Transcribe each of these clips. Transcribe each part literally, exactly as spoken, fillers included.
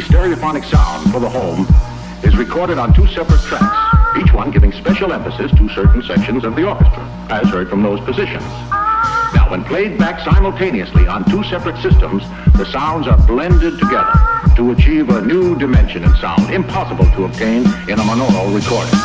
fancy stereophonic sound for the home is recorded on two separate tracks, each one giving special emphasis to certain sections of the orchestra, as heard from those positions. Now, when played back simultaneously on two separate systems, the sounds are blended together to achieve a new dimension in sound impossible to obtain in a monaural recording.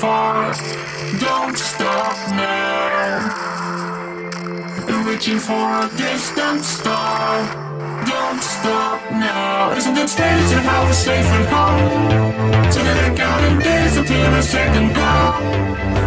Far. Don't stop now. Reaching for a distant star. Don't stop now. Isn't it strange how we're safe and home? To the counting days until the second blow.